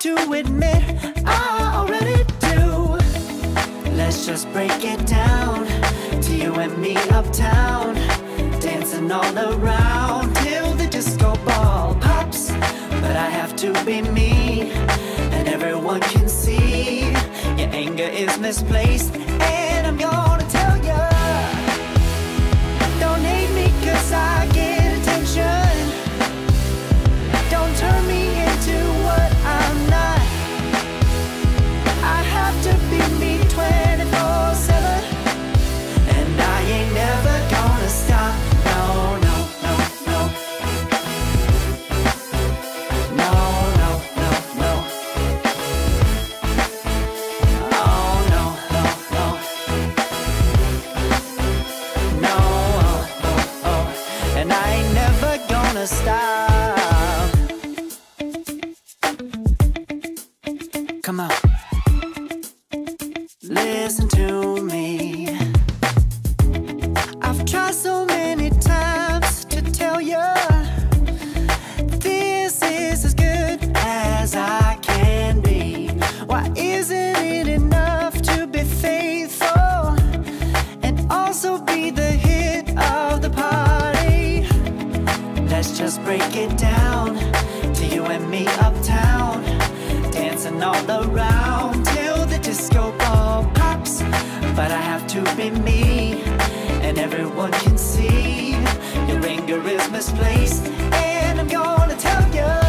have to admit I already do. Let's just break it down to you and me uptown, dancing all around till the disco ball pops. But I have to be me, and everyone can see your anger is misplaced, and I'm gonna tell you, don't hate me 'cause I get attention. Don't turn me into what I'm not. I have to be me 24/7, and I ain't never gonna stop. No, no. Stop. Come on, listen to me. I've tried so many times to tell you this is as good as I can be. Why isn't it enough to be faithful and also be the hit of the party? Let's just break it down to you and me uptown, dancing all around till the disco ball pops. But I have to be me, and everyone can see your anger is misplaced, and I'm gonna tell you.